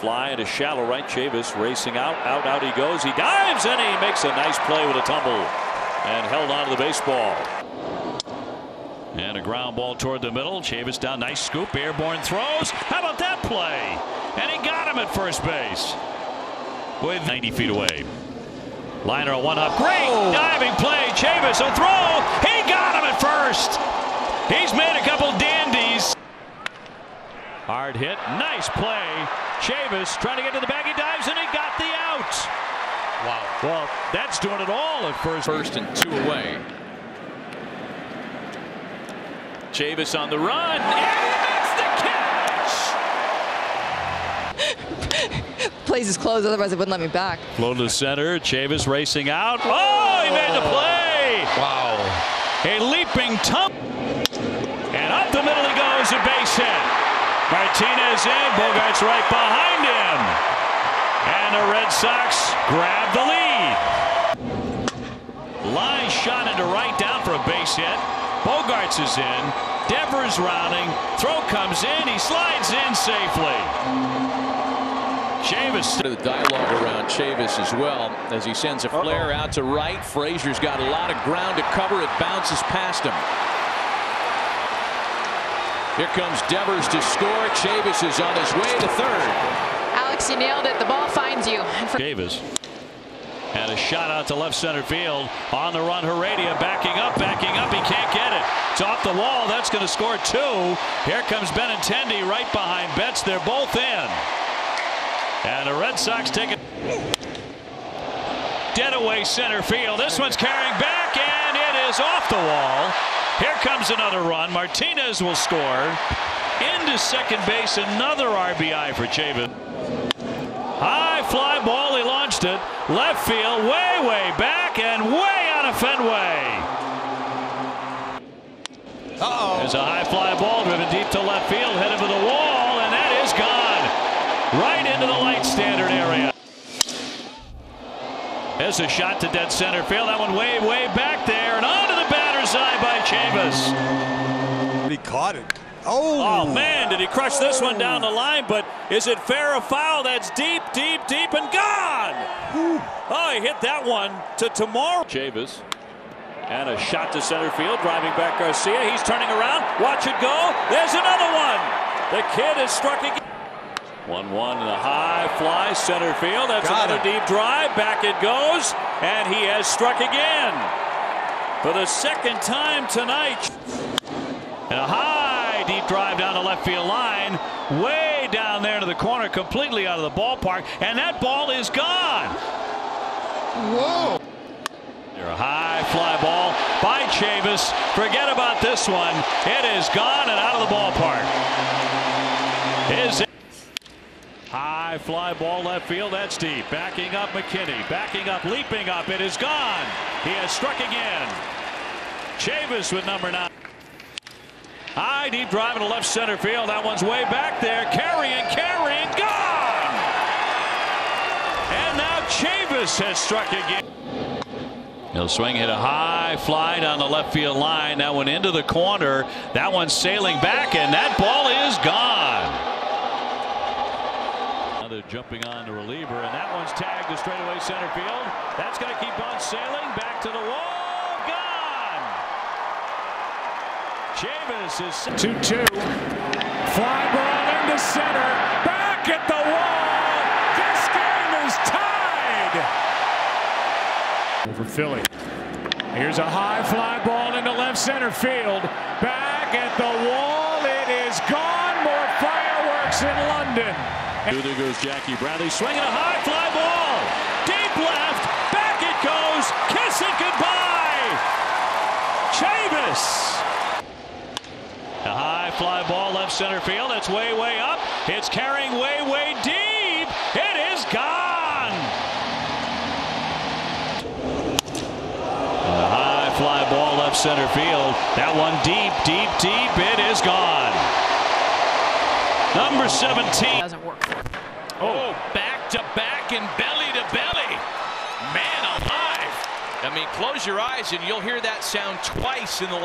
Fly into shallow right. Chavis racing out. Out he goes. He dives and he makes a nice play with a tumble and held on to the baseball. And a ground ball toward the middle. Chavis down. Nice scoop. Airborne throws. How about that play? And he got him at first base. With 90 feet away. Liner a one up. Great diving play. Chavis a throw. He got him at first. He's made a couple dandies. Hard hit. Nice play. Chavis trying to get to the bag. He dives and he got the out. Wow. Well, that's doing it all at first. First and two away. Chavis on the run. And he makes the catch. Plays his clothes, otherwise it wouldn't let me back. Low to the center. Chavis racing out. Oh, he made the play. Wow. A leaping tump. And up the middle he goes. A base hit. Martinez in, Bogaerts right behind him, and the Red Sox grab the lead. Line shot into right down for a base hit. Bogaerts is in, Devers rounding, throw comes in, he slides in safely. Chavis to the dialogue around Chavis as well as he sends a flare out to right. Frazier's got a lot of ground to cover. It bounces past him. Here comes Devers to score. Chavis is on his way to third. Alex, you nailed it. The ball finds you. Chavis had a shot out to left center field. On the run, Heredia backing up. He can't get it. It's off the wall. That's going to score two. Here comes Benintendi right behind Betts. They're both in. And the Red Sox take it. Dead away center field. This one's carrying back, and it is off the wall. Here comes another run. Martinez will score. Into second base. Another RBI for Chavis. High fly ball. He launched it. Left field. Way back and way out of Fenway. There's a high fly ball driven deep to left field. Headed for the wall. And that is gone. Right into the light standard area. There's a shot to dead center field. That one way back there. And onto the batter's eye by Chavis. He caught it. Oh, man, did he crush this one down the line, but is it fair or foul? That's deep, and gone. Oh, he hit that one to tomorrow. Chavis. And a shot to center field, driving back Garcia. He's turning around. Watch it go. There's another one. The kid is struck again. 1-1 and a high fly center field. That's another deep drive. Back it goes. And he has struck again for the second time tonight. And a high deep drive down the left field line. Way down there to the corner. Completely out of the ballpark. And that ball is gone. Whoa. A high fly ball by Chavis. Forget about this one. It is gone and out of the ballpark. Is it? High fly ball left field. That's deep. Backing up McKinney. Backing up. Leaping up. It is gone. He has struck again. Chavis with number 9. High deep drive into left center field. That one's way back there. Carrying. Gone. And now Chavis has struck again. He'll swing, hit a high fly down the left field line. That one into the corner. That one's sailing back, and that ball is gone. Jumping on the reliever, and that one's tagged to straightaway center field. That's going to keep on sailing back to the wall. Gone. Chavis is 2-2. Fly ball into center. Back at the wall. This game is tied. Over Philly. Here's a high fly ball into left center field. Back at the wall. It is gone. More fireworks in London. There goes Jackie Bradley, swinging a high fly ball. Deep left, back it goes, kiss it goodbye. Chavis. A high fly ball left center field, that's way up. It's carrying way deep. It is gone. A high fly ball left center field, that one deep, it is gone. Number 17 doesn't work. Back to back and belly to belly. Man alive. I mean, close your eyes and you'll hear that sound twice in the last.